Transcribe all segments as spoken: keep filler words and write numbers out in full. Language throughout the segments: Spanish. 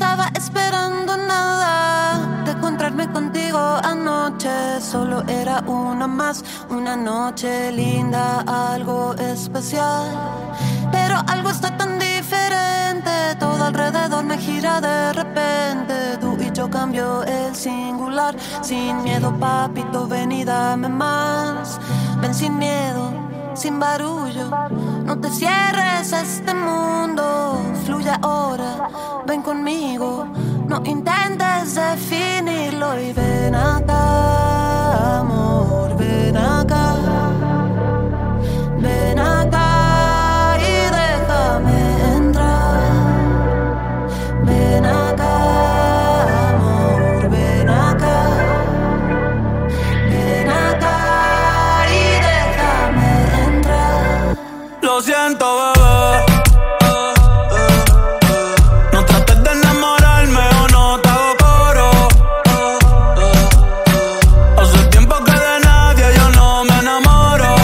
estaba esperando nada de encontrarme contigo anoche. Solo era una más, una noche linda, algo especial. Pero algo está tan diferente, todo alrededor me gira de repente. Tú y yo cambió el singular. Sin miedo, papito, ven y dame más. Ven sin miedo, sin barullo, no te cierres a este mundo. Fluye ahora, ven conmigo, no intentes definirlo. Y ven acá, amor, ven acá, ven acá y déjame entrar. Ven acá. Lo siento, bebé. No trates de enamorarme o no te hago coro. Hace tiempo que de nadie yo no me enamoro.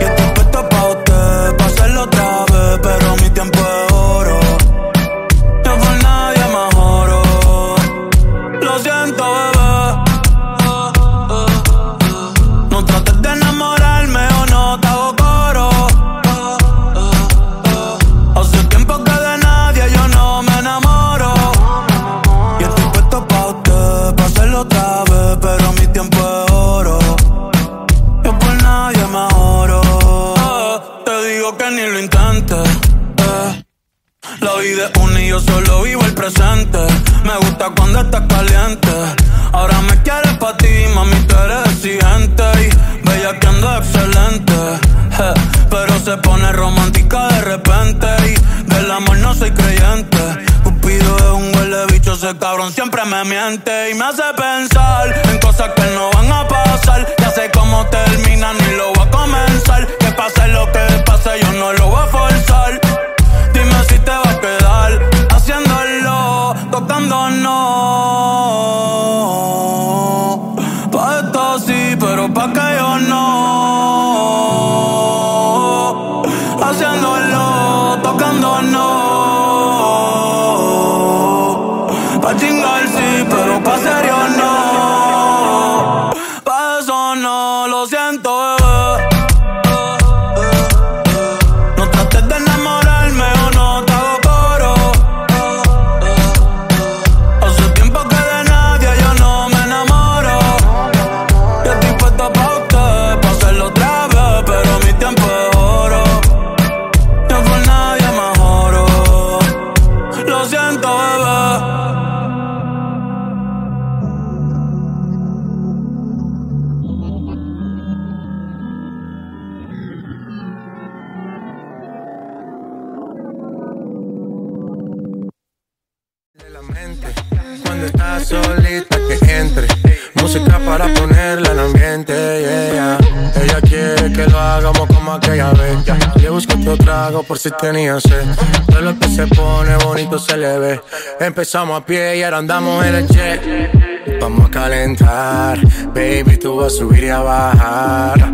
Y estoy puesto pa' usted, pa' hacerlo otra vez, pero mi tiempo es oro. Yo por nadie más oro. Lo siento, bebé. No trates de enamorarme o no te hago coro. La vida es una y yo solo vivo el presente. Me gusta cuando estás caliente. Ahora me quieres pa' ti, mami, tú eres exigente. Y bella que ando excelente, eh, pero se pone romántica de repente. Y del amor no soy creyente. Cupido es un huele bicho, ese cabrón siempre me miente. Y me hace pensar en cosas que no van a pasar. Ya sé cómo terminan y lo voy a comenzar. Que pase lo que pase, yo no lo voy a forzar. Dime si te vas a quedar haciéndolo, tocándonos. Pa' esto sí, pero pa' que yo no. Haciéndolo, tocándonos. Pa' chingar sí, pero pa' serio no. Pa' eso no, lo siento, bebé. Cuando estás solita que entre música para ponerla al ambiente, yeah. Ella quiere que lo hagamos como aquella vez. Le busco otro trago por si tenía sed. Todo lo que se pone bonito se le ve. Empezamos a pie y ahora andamos en el jet. Vamos a calentar, baby, tú vas a subir y a bajar.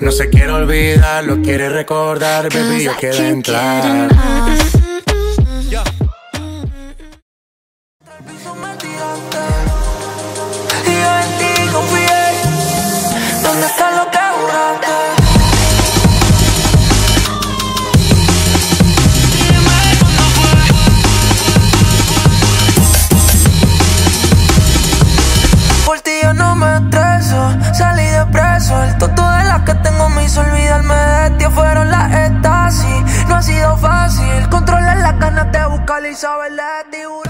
No se quiere olvidar, lo quiere recordar, baby, yo quiero entrar. Fueron las estasis, no ha sido fácil controlar las ganas de buscar y saber de tiburones.